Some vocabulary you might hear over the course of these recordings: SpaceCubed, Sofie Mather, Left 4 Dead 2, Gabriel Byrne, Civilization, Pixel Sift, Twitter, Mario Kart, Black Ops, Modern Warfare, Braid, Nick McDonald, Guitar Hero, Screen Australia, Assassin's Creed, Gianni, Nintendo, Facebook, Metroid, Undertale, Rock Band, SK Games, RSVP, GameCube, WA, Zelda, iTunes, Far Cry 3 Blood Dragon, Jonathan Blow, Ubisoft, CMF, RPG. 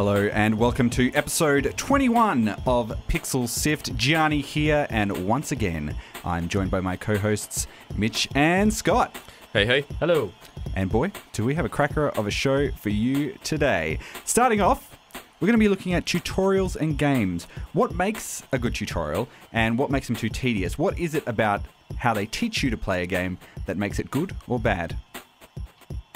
Hello and welcome to episode 21 of Pixel Sift. Gianni here, and once again I'm joined by my co-hosts Mitch and Scott. Hey, hey. Hello. And boy, do we have a cracker of a show for you today. Starting off, we're going to be looking at tutorials and games. What makes a good tutorial and what makes them too tedious? What is it about how they teach you to play a game that makes it good or bad?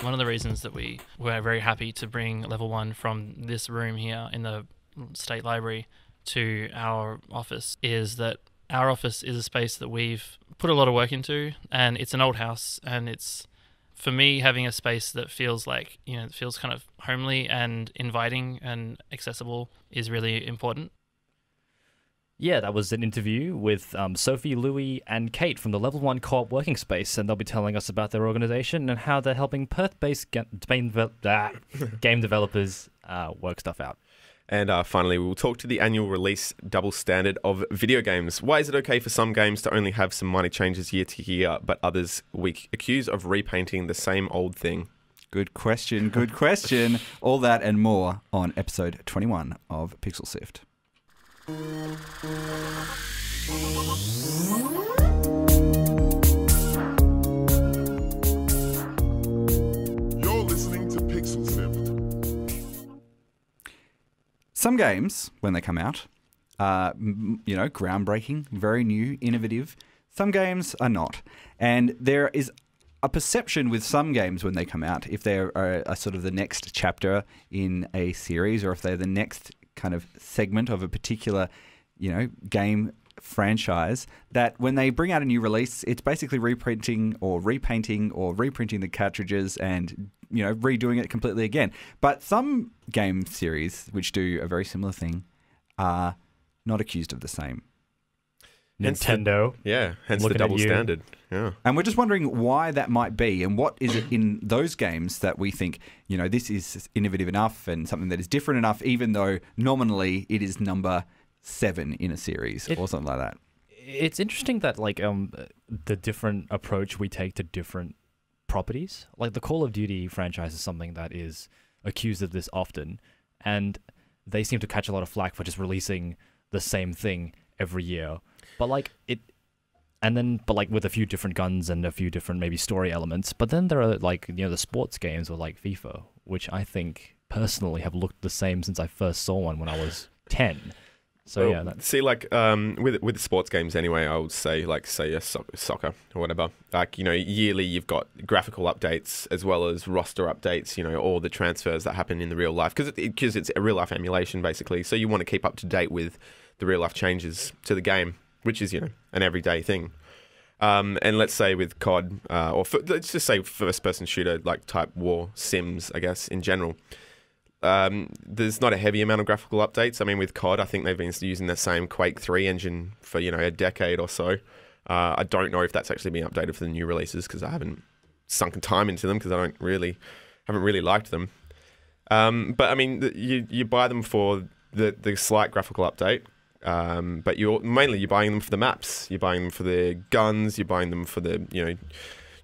One of the reasons that we were very happy to bring Level One from this room here in the State Library to our office is that our office is a space that we've put a lot of work into, and it's an old house, and it's, for me, having a space that feels like, you know, it feels kind of homely and inviting and accessible is really important. Yeah, that was an interview with Sofie, Louie and Kate from the Level One Co-op Working Space, and they'll be telling us about their organisation and how they're helping Perth-based game developers work stuff out. And finally, we'll talk to the annual release double standard of video games. Why is it okay for some games to only have some minor changes year to year, but others we accuse of repainting the same old thing? Good question, good question. All that and more on episode 21 of Pixel Sift. You're listening to Pixel Sift. Some games, when they come out, are, you know, groundbreaking, very new, innovative. Some games are not. And there is a perception with some games when they come out, if they are sort of the next chapter in a series, or if they're the next kind of segment of a particular, you know, game franchise, that when they bring out a new release, it's basically reprinting or repainting or reprinting the cartridges and, you know, redoing it completely again. But some game series which do a very similar thing are not accused of the same. Nintendo. Yeah, hence the double standard. Yeah. And we're just wondering why that might be, and what is it in those games that we think, you know, this is innovative enough and something that is different enough, even though nominally it is number 7 in a series or something like that. It's interesting that, like, the different approach we take to different properties. Like the Call of Duty franchise is something that is accused of this often, and they seem to catch a lot of flack for just releasing the same thing every year. But like but like with a few different guns and a few different maybe story elements. But then there are, like, you know, the sports games or like FIFA, which I think personally have looked the same since I first saw one when I was 10. So well, yeah, that's... see, like with sports games anyway, I would say, like, say soccer or whatever. Like, you know, yearly you've got graphical updates as well as roster updates. You know, all the transfers that happen in the real life, because it's a real life emulation basically. So you want to keep up to date with the real life changes to the game, which is, you know, an everyday thing. And let's say with COD, or let's just say first-person shooter, like type war sims, I guess, in general, there's not a heavy amount of graphical updates. I mean, with COD, I think they've been using the same Quake 3 engine for, you know, a decade or so. I don't know if that's actually been updated for the new releases, because I haven't sunk time into them, because I haven't really liked them. But I mean, you buy them for the slight graphical update. But you're buying them for the maps, you're buying them for the guns, you're buying them for the, you know,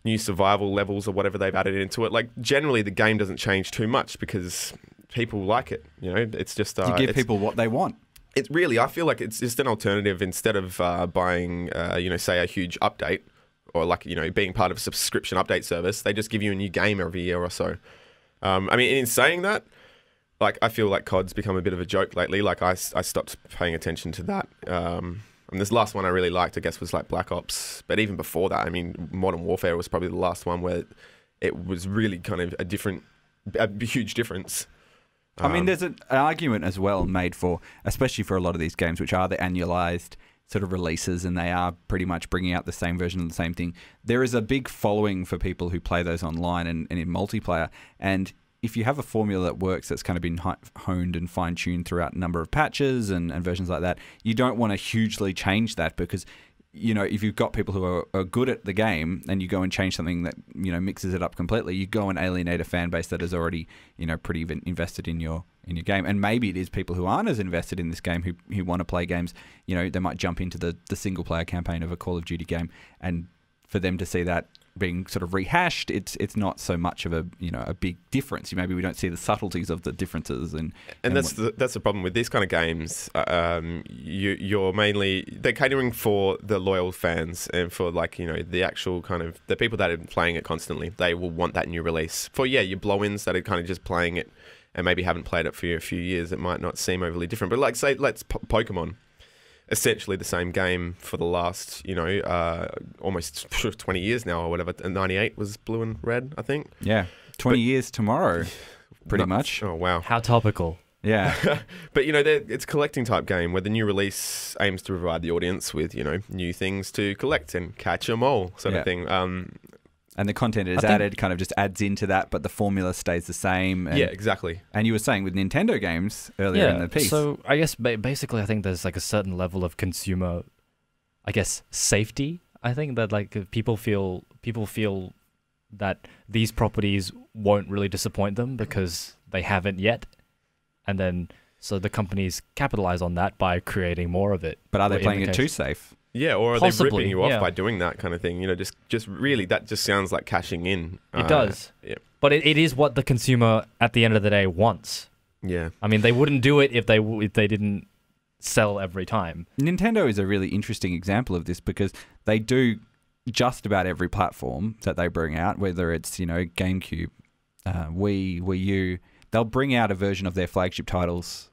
new survival levels or whatever they've added into it. Like, generally the game doesn't change too much because people like it. You know, it's just you give people what they want. It's really, I feel like it's just an alternative instead of buying, you know, say a huge update, or like, you know, being part of a subscription update service. They just give you a new game every year or so. I mean, in saying that, like, I feel like COD's become a bit of a joke lately. Like, I stopped paying attention to that. And this last one I really liked, I guess, was like Black Ops. But even before that, I mean, Modern Warfare was probably the last one where it was really kind of a huge difference. I mean, there's an argument as well made for, especially for a lot of these games, which are the annualized sort of releases, and they are pretty much bringing out the same version of the same thing. There is a big following for people who play those online and in multiplayer. And if you have a formula that works, that's kind of been honed and fine-tuned throughout a number of patches and versions like that, you don't want to hugely change that, because, you know, if you've got people who are good at the game and you go and change something that, you know, mixes it up completely, you go and alienate a fan base that is already, you know, pretty invested in your game. And maybe it is people who aren't as invested in this game who want to play games. You know, they might jump into the single-player campaign of a Call of Duty game, and for them to see that being sort of rehashed, it's not so much of a, you know, a big difference. Maybe we don't see the subtleties of the differences, and that's the problem with these kind of games. You're mainly, they're catering for the loyal fans and for, like, you know, the actual kind of the people that are playing it constantly. They will want that new release. For your blow-ins that are kind of just playing it and maybe haven't played it for a few years, it might not seem overly different. But like, say, let's Pokemon. Essentially the same game for the last, you know, almost 20 years now or whatever. 98 was blue and red, I think. Yeah, 20 years tomorrow, pretty much. Oh, wow. How topical. Yeah. But, you know, it's a collecting type game where the new release aims to provide the audience with, you know, new things to collect and catch them all sort of thing. And the content is added, kind of just adds into that, but the formula stays the same. And, yeah, exactly. And you were saying with Nintendo games earlier in the piece. So I guess basically I think there's like a certain level of consumer, I guess, safety. I think that like people feel that these properties won't really disappoint them because they haven't yet. And then so the companies capitalize on that by creating more of it. But are they playing it too safe? Yeah, or are they ripping you off by doing that kind of thing? You know, just really, that just sounds like cashing in. It does. Yeah. But it is what the consumer, at the end of the day, wants. Yeah. I mean, they wouldn't do it if they didn't sell every time. Nintendo is a really interesting example of this because they do just about every platform that they bring out, whether it's, you know, GameCube, Wii U. They'll bring out a version of their flagship titles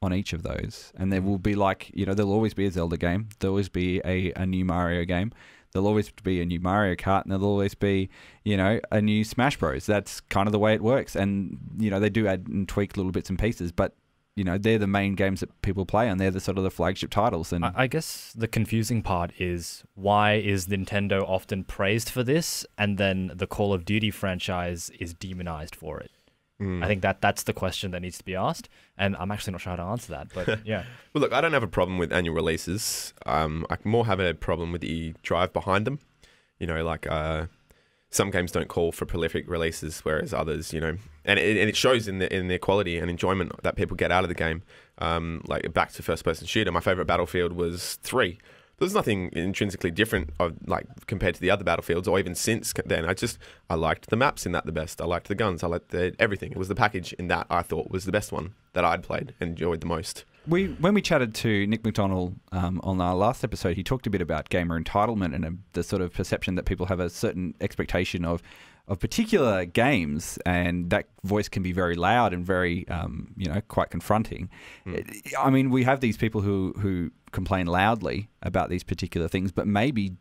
on each of those, and there will be, like, you know, there'll always be a Zelda game, there'll always be a new Mario game, there'll always be a new Mario Kart, and there'll always be, you know, a new Smash Bros. That's kind of the way it works, and, you know, they do add and tweak little bits and pieces, but, you know, they're the main games that people play, and they're the sort of the flagship titles. And I guess the confusing part is, why is Nintendo often praised for this, and then the Call of Duty franchise is demonized for it? I think that's the question that needs to be asked, and I'm actually not sure how to answer that, but yeah. Well, look, I don't have a problem with annual releases. I more have a problem with the drive behind them. You know, like some games don't call for prolific releases, whereas others, you know, and it shows in the quality and enjoyment that people get out of the game. Like back to first-person shooter, my favorite Battlefield was 3. There's nothing intrinsically different, like compared to the other Battlefields, or even since then. I liked the maps in that the best. I liked the guns. I liked everything. It was the package in that I thought was the best one that I'd played and enjoyed the most. When we chatted to Nick McDonald on our last episode, he talked a bit about gamer entitlement and the sort of perception that people have a certain expectation of particular games, and that voice can be very loud and very, you know, quite confronting. Mm. I mean, we have these people who complain loudly about these particular things, but maybe,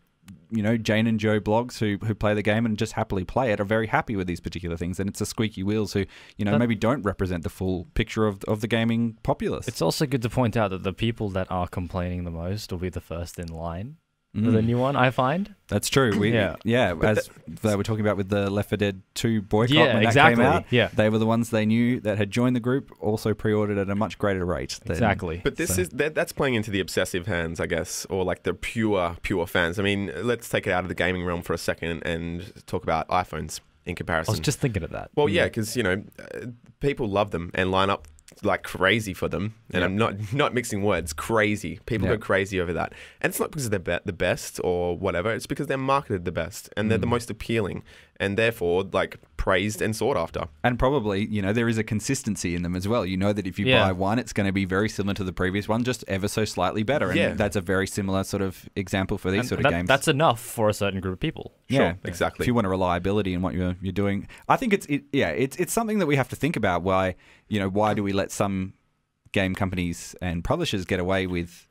you know, Jane and Joe Blogs who play the game and just happily play it are very happy with these particular things, and it's the squeaky wheels who, you know, maybe don't represent the full picture of the gaming populace. It's also good to point out that the people that are complaining the most will be the first in line. The new one, I find. That's true. We, yeah, as they were talking about with the Left 4 Dead 2 boycott when that came out, they were the ones they knew that had joined the group, also pre-ordered at a much greater rate. Exactly. But this is that's playing into the obsessive hands, I guess, or like the pure fans. I mean, let's take it out of the gaming realm for a second and talk about iPhones in comparison. I was just thinking of that. Well, yeah, because, you know, people love them and line up like crazy for them, and I'm not mixing words. Crazy people go crazy over that, and it's not because they're the best or whatever. It's because they're marketed the best, and they're the most appealing, and therefore like praised and sought after. And probably, you know, there is a consistency in them as well. You know that if you buy one, it's going to be very similar to the previous one, just ever so slightly better. And that's a very similar sort of example for these sort of games. That's enough for a certain group of people. Yeah, sure, exactly. If you want a reliability in what you're doing, I think it's something that we have to think about. Why, you know, why do we let some game companies and publishers get away with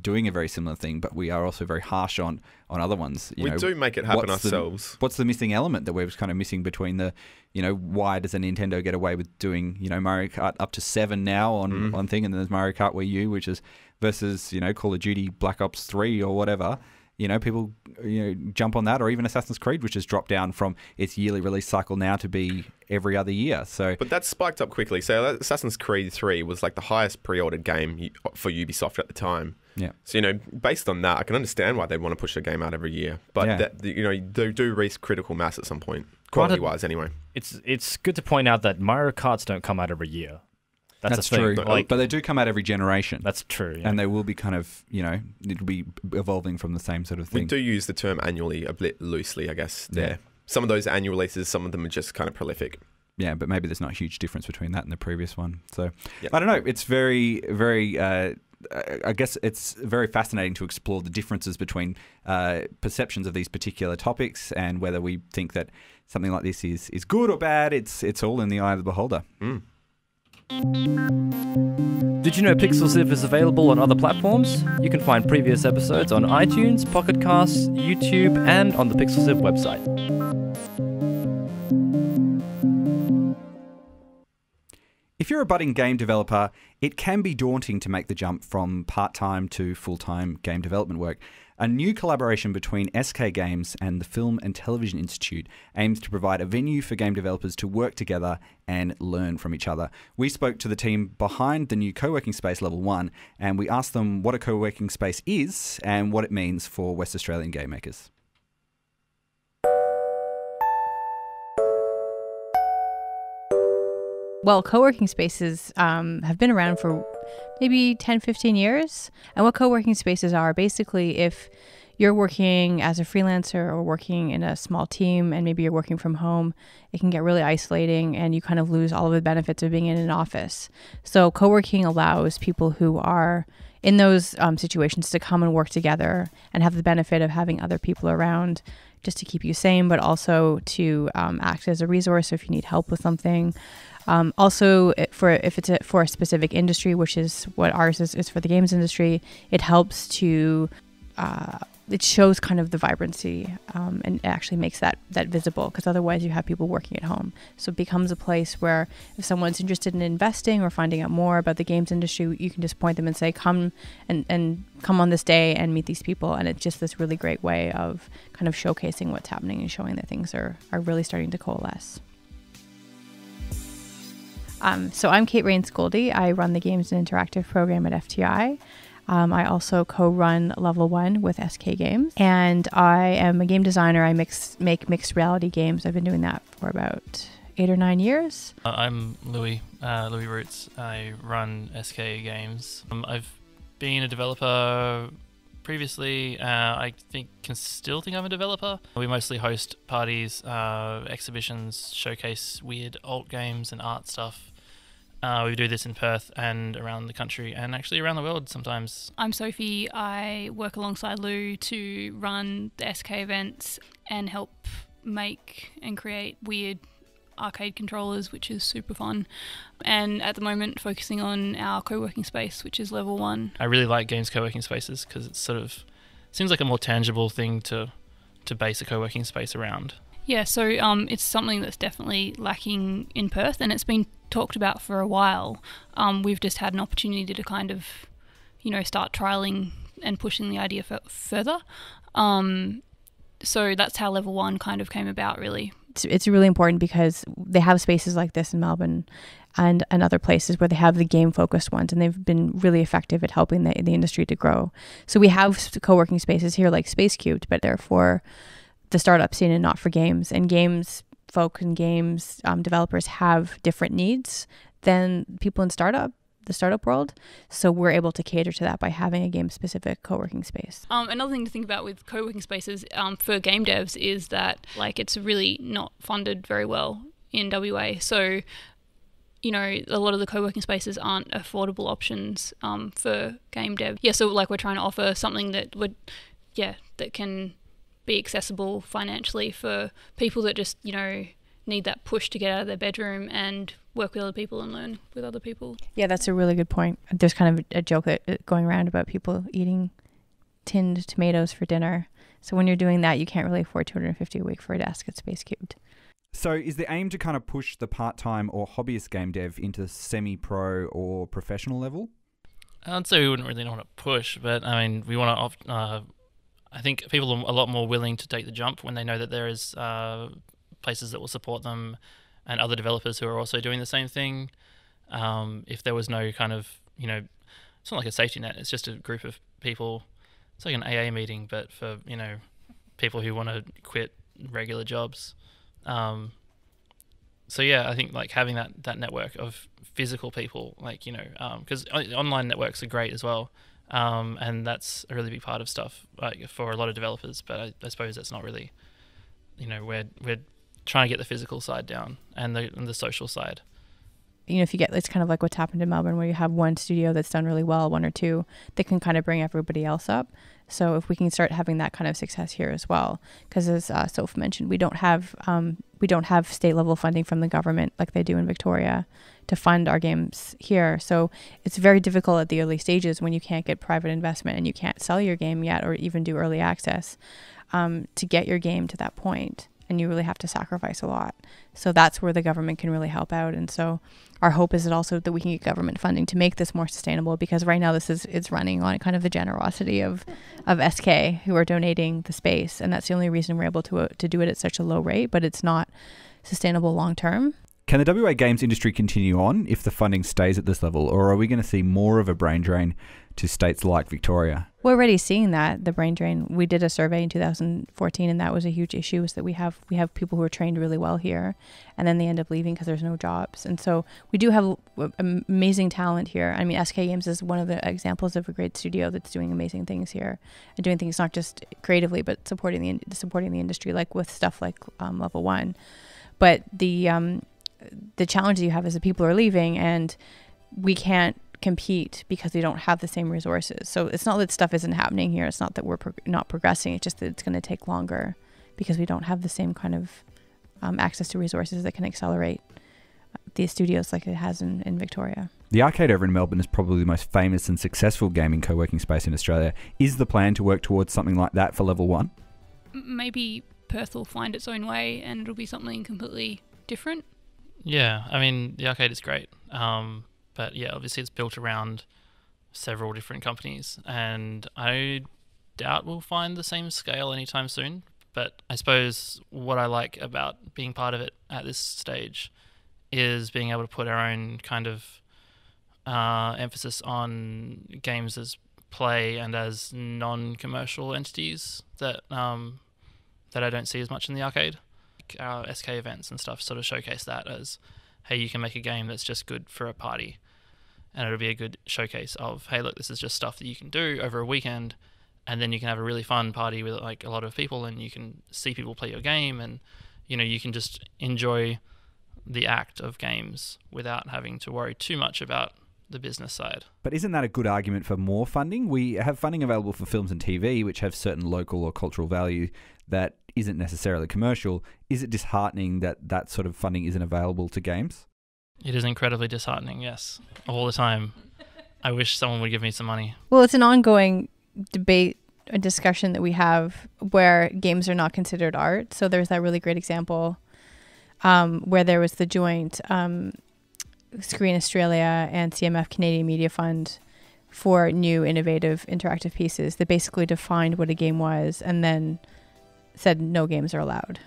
doing a very similar thing, but we are also very harsh on other ones? We do make it happen ourselves. What's the missing element that we're kind of missing between the, you know, why does a Nintendo get away with doing, you know, Mario Kart up to 7 now on thing, and then there's Mario Kart Wii U, which is versus, you know, Call of Duty, Black Ops 3 or whatever. You know, people, you know, jump on that, or even Assassin's Creed, which has dropped down from its yearly release cycle now to be every other year. So, but that spiked up quickly. So Assassin's Creed 3 was like the highest pre-ordered game for Ubisoft at the time. Yeah. So, you know, based on that, I can understand why they'd want to push a game out every year. But that, you know, they do reach critical mass at some point, quality-wise, anyway. It's good to point out that Mario Karts don't come out every year. That's true. Like, but they do come out every generation. That's true. Yeah. And they will be kind of, you know, it'll be evolving from the same sort of thing. We do use the term annually a bit loosely, I guess. Yeah. There. Some of those annual releases, some of them are just kind of prolific. Yeah, but maybe there's not a huge difference between that and the previous one. So, yep. I don't know. It's very, very... I guess it's very fascinating to explore the differences between perceptions of these particular topics and whether we think that something like this is good or bad. It's all in the eye of the beholder. Mm. Did you know Pixel Sift is available on other platforms? You can find previous episodes on iTunes, Pocket Casts, YouTube, and on the Pixel Sift website. If you're a budding game developer, it can be daunting to make the jump from part-time to full-time game development work. A new collaboration between SK Games and the Film and Television Institute aims to provide a venue for game developers to work together and learn from each other. We spoke to the team behind the new co-working space Level One, and we asked them what a co-working space is and what it means for West Australian game makers. Well, co-working spaces have been around for maybe 10, 15 years. And what co-working spaces are, basically, if you're working as a freelancer or working in a small team and maybe you're working from home, it can get really isolating and you kind of lose all of the benefits of being in an office. So co-working allows people who are in those situations to come and work together and have the benefit of having other people around, just to keep you sane, but also to act as a resource if you need help with something. Also, if it's for a specific industry, which is what ours is for the games industry, it helps to, it shows kind of the vibrancy and actually makes that visible, because otherwise you have people working at home. So it becomes a place where if someone's interested in investing or finding out more about the games industry, you can just point them and say, come and come on this day and meet these people. And it's just this really great way of kind of showcasing what's happening and showing that things are really starting to coalesce. So I'm Kate Raynes-Goldie. I run the Games and Interactive program at FTI. I also co-run Level One with SK Games, and I am a game designer. I make mixed reality games. I've been doing that for about 8 or 9 years. I'm Louie Roots. I run SK Games. I've been a developer previously. I can still think I'm a developer. We mostly host parties, exhibitions, showcase weird alt games and art stuff. We do this in Perth and around the country and actually around the world sometimes. I'm Sofie. I work alongside Lou to run the SK events and help make and create weird arcade controllers, which is super fun. And at the moment focusing on our co-working space, which is Level One. I really like games co-working spaces because it sort of seems like a more tangible thing to base a co-working space around. Yeah, so it's something that's definitely lacking in Perth, and it's been talked about for a while. We've just had an opportunity to kind of, you know, start trialling and pushing the idea further. So that's how Level One kind of came about, really. It's really important because they have spaces like this in Melbourne and other places where they have the game-focused ones, and they've been really effective at helping the industry to grow. So we have co-working spaces here like SpaceCubed, but they're for the startup scene and not for games. And games folk and games developers have different needs than people in the startup world. So we're able to cater to that by having a game-specific co-working space. Another thing to think about with co-working spaces for game devs is that, like, it's really not funded very well in WA. So, you know, a lot of the co-working spaces aren't affordable options for game dev. Yeah, so, like, we're trying to offer something that would, yeah, that can be accessible financially for people that just, you know, need that push to get out of their bedroom and work with other people and learn with other people. Yeah, that's a really good point. There's kind of a joke that going around about people eating tinned tomatoes for dinner. So when you're doing that, you can't really afford $250 a week for a desk at SpaceCubed. So is the aim to kind of push the part-time or hobbyist game dev into semi-pro or professional level? I'd say we wouldn't really want to push, but I mean, we want to... I think people are a lot more willing to take the jump when they know that there is places that will support them and other developers who are also doing the same thing. If there was no kind of, you know, it's not like a safety net, it's just a group of people. It's like an AA meeting, but for, you know, people who want to quit regular jobs. So yeah, I think like having that network of physical people, like, you know, because online networks are great as well. And that's a really big part of stuff for a lot of developers. But I suppose that's not really, you know, we're trying to get the physical side down and the social side. You know, if you get, it's kind of like what's happened in Melbourne, where you have one studio that's done really well, one or two, that can kind of bring everybody else up. So if we can start having that kind of success here as well, because as Soph mentioned, we don't have state level funding from the government like they do in Victoria to fund our games here. So it's very difficult at the early stages when you can't get private investment and you can't sell your game yet, or even do early access, to get your game to that point. And you really have to sacrifice a lot. So that's where the government can really help out. And so our hope is that also that we can get government funding to make this more sustainable, because right now this it's running on kind of the generosity of SK, who are donating the space. And that's the only reason we're able to do it at such a low rate, but it's not sustainable long term. Can the WA games industry continue on if the funding stays at this level, or are we going to see more of a brain drain to states like Victoria? We're already seeing that, the brain drain. We did a survey in 2014, and that was a huge issue, is that we have people who are trained really well here, and then they end up leaving because there's no jobs. And so we do have amazing talent here. I mean, SK Games is one of the examples of a great studio that's doing amazing things here, and doing things not just creatively, but supporting the industry, like with stuff like Level One. But the challenge you have is that people are leaving, and we can't compete because they don't have the same resources. So it's not that stuff isn't happening here. It's not that we're not progressing. It's just that it's going to take longer because we don't have the same kind of access to resources that can accelerate these studios like it has in Victoria. The Arcade over in Melbourne is probably the most famous and successful gaming co-working space in Australia. Is the plan to work towards something like that for Level One? Maybe Perth will find its own way and it'll be something completely different. Yeah, I mean, the Arcade is great. But yeah, obviously it's built around several different companies, and I doubt we'll find the same scale anytime soon. But I suppose what I like about being part of it at this stage is being able to put our own kind of emphasis on games as play and as non-commercial entities that that I don't see as much in the Arcade. Our SK events and stuff sort of showcase that as, hey, you can make a game that's just good for a party, and it'll be a good showcase of, hey, look, this is just stuff that you can do over a weekend, and then you can have a really fun party with like a lot of people, and you can see people play your game, and you know, you can just enjoy the act of games without having to worry too much about the business side. But isn't that a good argument for more funding? We have funding available for films and TV, which have certain local or cultural value that isn't necessarily commercial. Is it disheartening that that sort of funding isn't available to games? It is incredibly disheartening, yes. All the time. I wish someone would give me some money. Well, it's an ongoing debate, a discussion that we have where games are not considered art. So there's that really great example where there was the joint Screen Australia and CMF Canadian Media Fund for new innovative interactive pieces that basically defined what a game was and then said no games are allowed.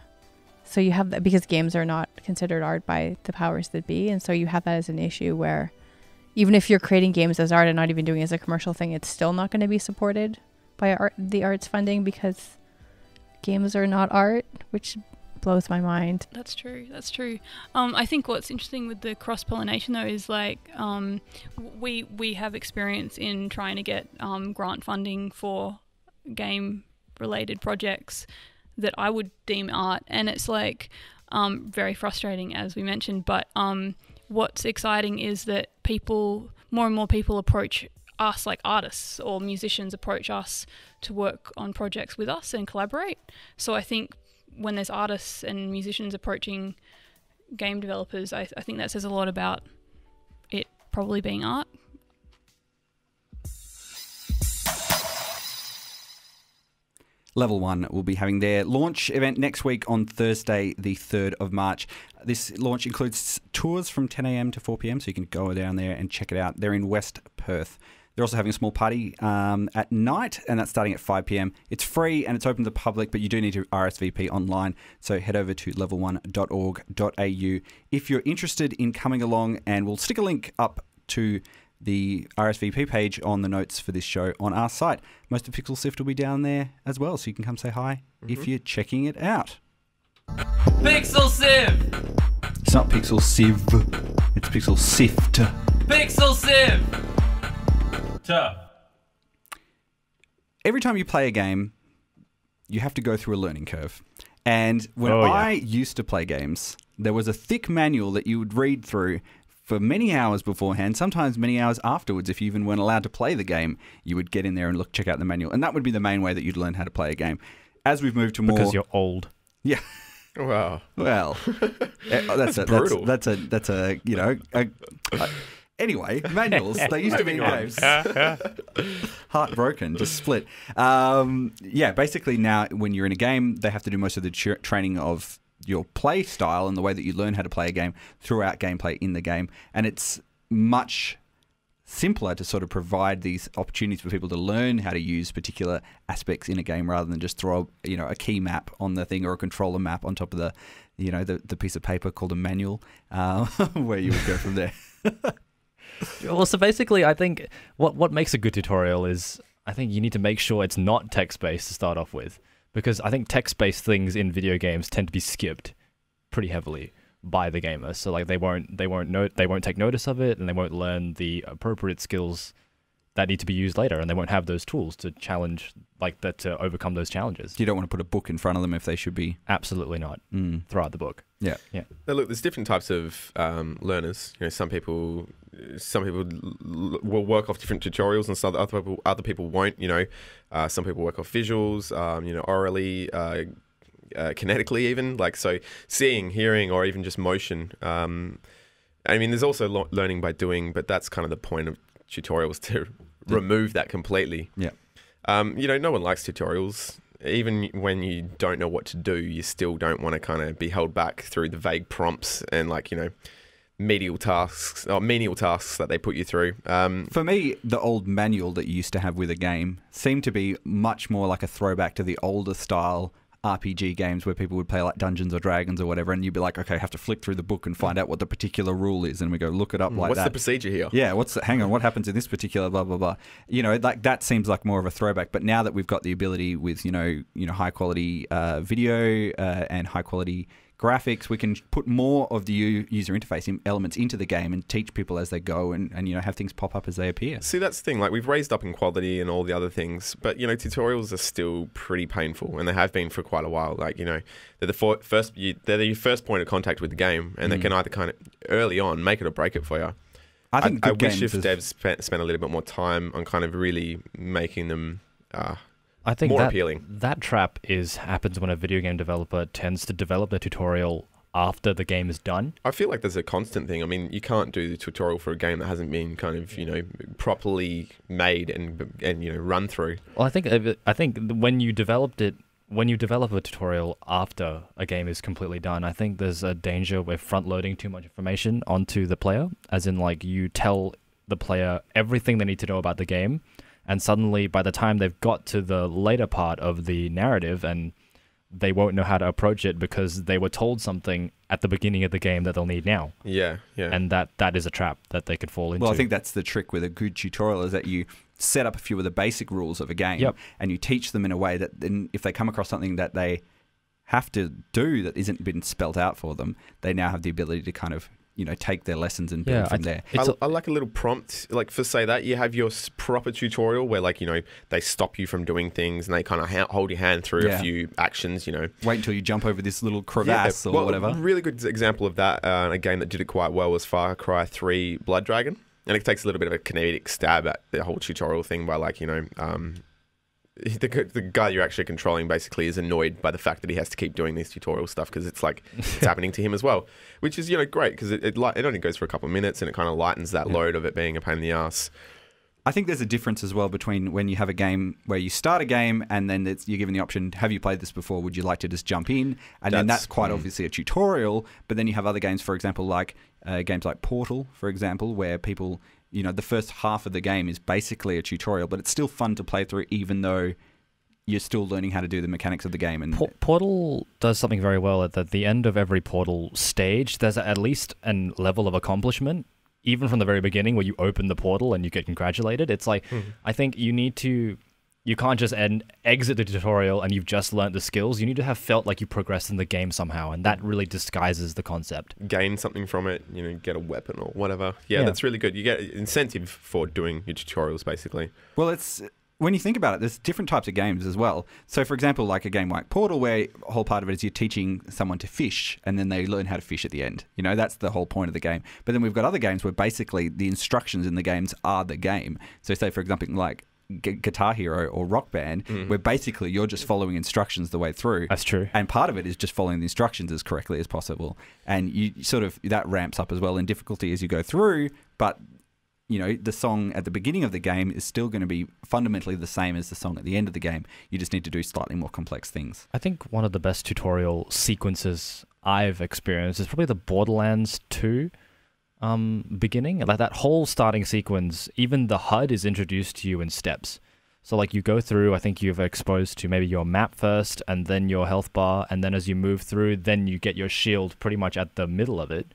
So you have that because games are not considered art by the powers that be, and so you have that as an issue where even if you're creating games as art and not even doing it as a commercial thing, it's still not going to be supported by the arts funding because games are not art, which blows my mind. That's true, that's true. I think what's interesting with the cross-pollination though is like we have experience in trying to get grant funding for game related projects that I would deem art, and it's like very frustrating as we mentioned, but what's exciting is that people, more and more people approach us, like artists or musicians approach us to work on projects with us and collaborate. So I think when there's artists and musicians approaching game developers, I think that says a lot about it probably being art. Level One will be having their launch event next week on Thursday, the 3rd of March. This launch includes tours from 10 a.m. to 4 p.m, so you can go down there and check it out. They're in West Perth. They're also having a small party at night, and that's starting at 5 p.m. It's free and it's open to the public, but you do need to RSVP online. So head over to level1.org.au if you're interested in coming along, and we'll stick a link up to the RSVP page on the notes for this show on our site. Most of Pixel Sift will be down there as well, so you can come say hi if you're checking it out. Pixel Sift! It's not Pixel Sift, it's Pixel Sift. Pixel Sift! Every time you play a game, you have to go through a learning curve. And when I used to play games, there was a thick manual that you would read through for many hours beforehand, sometimes many hours afterwards. If you even weren't allowed to play the game, you would get in there and look, check out the manual. And that would be the main way that you'd learn how to play a game. As we've moved to more... Because you're old. Yeah. Wow. Well, that's brutal. That's a you know... Anyway, manuals, they used to be in games. Heartbroken, just split. Yeah, basically now when you're in a game, they have to do most of the training of your play style and the way that you learn how to play a game throughout gameplay in the game. And it's much simpler to sort of provide these opportunities for people to learn how to use particular aspects in a game rather than just throw, you know, a key map on the thing or a controller map on top of the, you know, the piece of paper called a manual where you would go from there. Well, so basically, I think what makes a good tutorial is I think you need to make sure it's not text-based to start off with, because I think text-based things in video games tend to be skipped pretty heavily by the gamer. So like they won't take notice of it, and they won't learn the appropriate skills that need to be used later, and they won't have those tools to challenge like that to overcome those challenges. You don't want to put a book in front of them if they should be absolutely not throughout the book. Yeah, yeah. Now look, there's different types of learners. You know, some people will work off different tutorials, and some other people won't. You know, some people work off visuals. You know, orally. Kinetically even, like, so seeing, hearing, or even just motion. I mean, there's also learning by doing, but that's kind of the point of tutorials, to remove that completely. Yeah. You know, no one likes tutorials. Even when you don't know what to do, you still don't want to kind of be held back through the vague prompts and, like, you know, menial tasks that they put you through. For me, the old manual that you used to have with a game seemed to be much more like a throwback to the older style RPG games where people would play like Dungeons or Dragons or whatever, and you'd be like, okay, I have to flick through the book and find out what the particular rule is, and we go look it up. Like, what's the procedure here? Yeah, what's the, hang on, what happens in this particular blah blah blah? You know, like that seems like more of a throwback. But now that we've got the ability with you know high quality video and high quality graphics, we can put more of the user interface elements into the game and teach people as they go, and you know, have things pop up as they appear. See, that's the thing. Like, we've raised up in quality and all the other things, but you know, tutorials are still pretty painful, and they have been for quite a while. Like, you know, they're your first point of contact with the game, and they can either kind of early on make it or break it for you. I think I wish if devs spent a little bit more time on kind of really making them. I think more appealing. That trap happens when a video game developer tends to develop the tutorial after the game is done. I feel like there's a constant thing. I mean, you can't do the tutorial for a game that hasn't been kind of, you know, properly made and you know, run through. Well, I think when you develop a tutorial after a game is completely done, I think there's a danger with front loading too much information onto the player, as in like you tell the player everything they need to know about the game. And suddenly, by the time they've got to the later part of the narrative, and they won't know how to approach it because they were told something at the beginning of the game that they'll need now. Yeah, yeah. And that is a trap that they could fall into. Well, I think that's the trick with a good tutorial, is that you set up a few of the basic rules of a game, and you teach them in a way that then if they come across something that they have to do that isn't been spelled out for them, they now have the ability to kind of... you know, take their lessons and build from there. I like a little prompt, like for say that you have your proper tutorial where, like, you know, they stop you from doing things and they kind of hold your hand through a few actions. You know, wait until you jump over this little crevasse or whatever. A really good example of that, a game that did it quite well, was Far Cry 3 Blood Dragon, and it takes a little bit of a kinetic stab at the whole tutorial thing by, like, you know, the guy you're actually controlling basically is annoyed by the fact that he has to keep doing this tutorial stuff because it's like it's happening to him as well, which is, you know, great because it only goes for a couple of minutes and it kind of lightens that load of it being a pain in the ass. I think there's a difference as well between when you have a game where you start a game and then you're given the option, have you played this before? Would you like to just jump in? And then that's quite obviously a tutorial, but then you have other games, for example, like games like Portal, for example, where people... you know, the first half of the game is basically a tutorial, but it's still fun to play through, even though you're still learning how to do the mechanics of the game. And Portal does something very well at the end of every Portal stage. There's at least a level of accomplishment, even from the very beginning, where you open the portal and you get congratulated. It's like I think you need to You can't just exit the tutorial and you've just learnt the skills. You need to have felt like you progressed in the game somehow, and that really disguises the concept. Gain something from it, you know, get a weapon or whatever. Yeah, that's really good. You get incentive for doing your tutorials, basically. Well, it's... when you think about it, there's different types of games as well. So, for example, like a game like Portal, where a whole part of it is you're teaching someone to fish, and then they learn how to fish at the end. You know, that's the whole point of the game. But then we've got other games where basically the instructions in the games are the game. So, say, for example, like Guitar Hero or Rock Band, where basically you're just following instructions the way through. That's true. And part of it is just following the instructions as correctly as possible. And you sort of, that ramps up as well in difficulty as you go through, but... you know, the song at the beginning of the game is still going to be fundamentally the same as the song at the end of the game. You just need to do slightly more complex things. I think one of the best tutorial sequences I've experienced is probably the Borderlands 2 beginning. Like that whole starting sequence, even the HUD is introduced to you in steps. So like you go through, I think you've exposed to maybe your map first and then your health bar. And then as you move through, then you get your shield pretty much at the middle of it,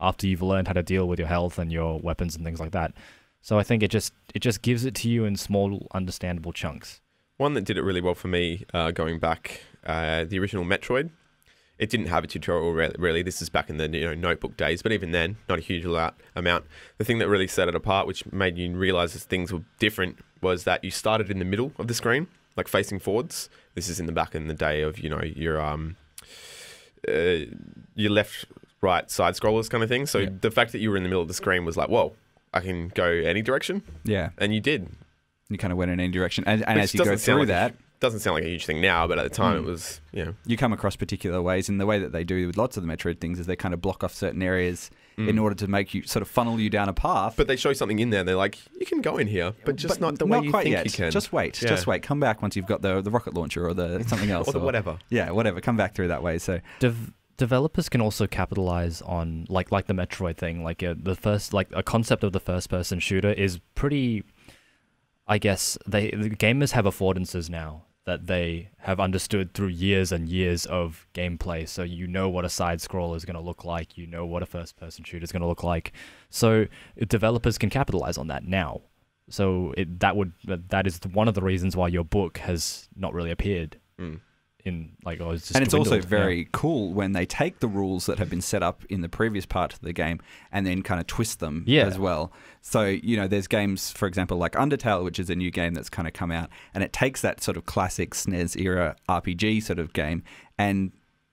after you've learned how to deal with your health and your weapons and things like that. So I think it just gives it to you in small, understandable chunks. One that did it really well for me, going back, the original Metroid, it didn't have a tutorial really. This is back in the notebook days, but even then, not a huge amount. The thing that really set it apart, which made you realise that things were different, was that you started in the middle of the screen, like facing forwards. This is in the back in the day of, you know, your left... right side scrollers kind of thing. So the fact that you were in the middle of the screen was like, whoa, I can go any direction. Yeah. And you did. You kind of went in any direction. And as you go through like that... doesn't sound like a huge thing now, but at the time it was, you know. You come across particular ways, and the way that they do with lots of the Metroid things is they kind of block off certain areas in order to make you sort of funnel you down a path. But they show something in there, and they're like, you can go in here, but just not the way you think you can. Just wait, just wait. Come back once you've got the rocket launcher or the something else. or whatever. Yeah, whatever. Come back through that way. So... Developers can also capitalize on like the Metroid thing, like a concept of the first-person shooter is pretty. I guess the gamers have affordances now that they have understood through years and years of gameplay. So you know what a side scroll is going to look like, you know what a first-person shooter is going to look like. So developers can capitalize on that now. So that is one of the reasons why your book has not really appeared. And it's also very cool when they take the rules that have been set up in the previous part of the game and then kind of twist them as well. So, you know, there's games, for example, like Undertale, which is a new game that's kind of come out, and it takes that sort of classic SNES era RPG sort of game, and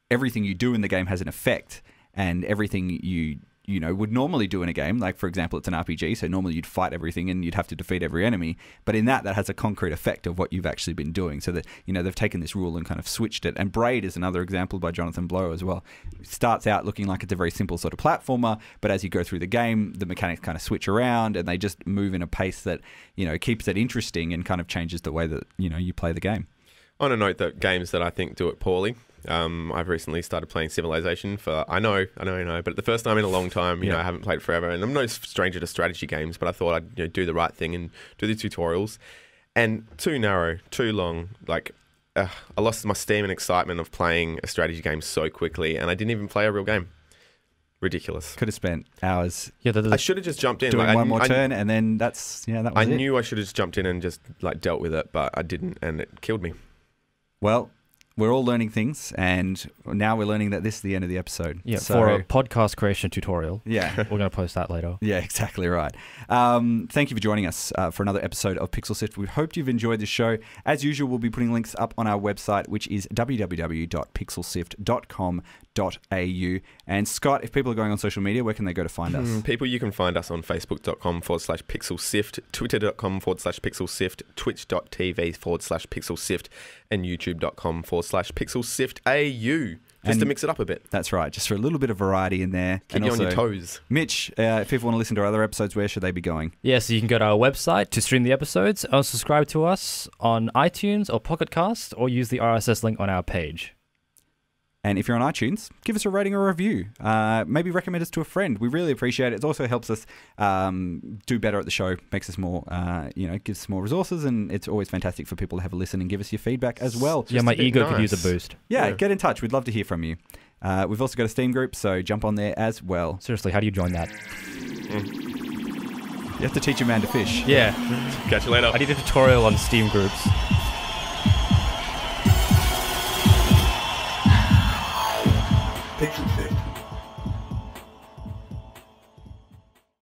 everything you do in the game has an effect, and everything you know, would normally do in a game. Like, for example, it's an RPG, so normally you'd fight everything and you'd have to defeat every enemy. But in that has a concrete effect of what you've actually been doing. So that, you know, they've taken this rule and kind of switched it. And Braid is another example by Jonathan Blow as well. It starts out looking like it's a very simple sort of platformer, but as you go through the game, the mechanics kind of switch around and they just move in a pace that, you know, keeps it interesting and kind of changes the way that, you know, you play the game. On a note that games that I think do it poorly, I've recently started playing Civilization for, I know, but the first time in a long time, you know, I haven't played forever, and I'm no stranger to strategy games, but I thought I'd do the right thing and do the tutorials, and too narrow, too long, like, I lost my steam and excitement of playing a strategy game so quickly, and I didn't even play a real game. Ridiculous. Could have spent hours. Yeah, I should have just jumped in. Doing like, one more turn and then that's, yeah, that was it. I knew I should have just jumped in and just, like, dealt with it, but I didn't, and it killed me. Well, we're all learning things, and now we're learning that this is the end of the episode. Yeah, so, for a podcast creation tutorial. Yeah. We're going to post that later. Yeah, exactly right. Thank you for joining us for another episode of Pixel Sift. We hope you've enjoyed the show. As usual, we'll be putting links up on our website, which is www.pixelsift.com.au. And Scott, if people are going on social media, where can they go to find us? People, you can find us on facebook.com/pixelsift, twitter.com/pixelsift, twitch.tv/pixelsift, and youtube.com/pixelsiftau. Just to mix it up a bit. That's right. Just for a little bit of variety in there. Keep you on your toes. Mitch, if people want to listen to our other episodes, where should they be going? Yeah, so you can go to our website to stream the episodes, or subscribe to us on iTunes or Pocket Cast, or use the RSS link on our page. And if you're on iTunes, give us a rating or a review. Maybe recommend us to a friend. We really appreciate it. It also helps us do better at the show, makes us more, you know, gives us more resources, and it's always fantastic for people to have a listen and give us your feedback as well. Yeah, my ego could use a boost. Yeah, get in touch. We'd love to hear from you. We've also got a Steam group, so jump on there as well. Seriously, how do you join that? You have to teach a man to fish. Yeah. Catch you later. I need a tutorial on Steam groups. Pixel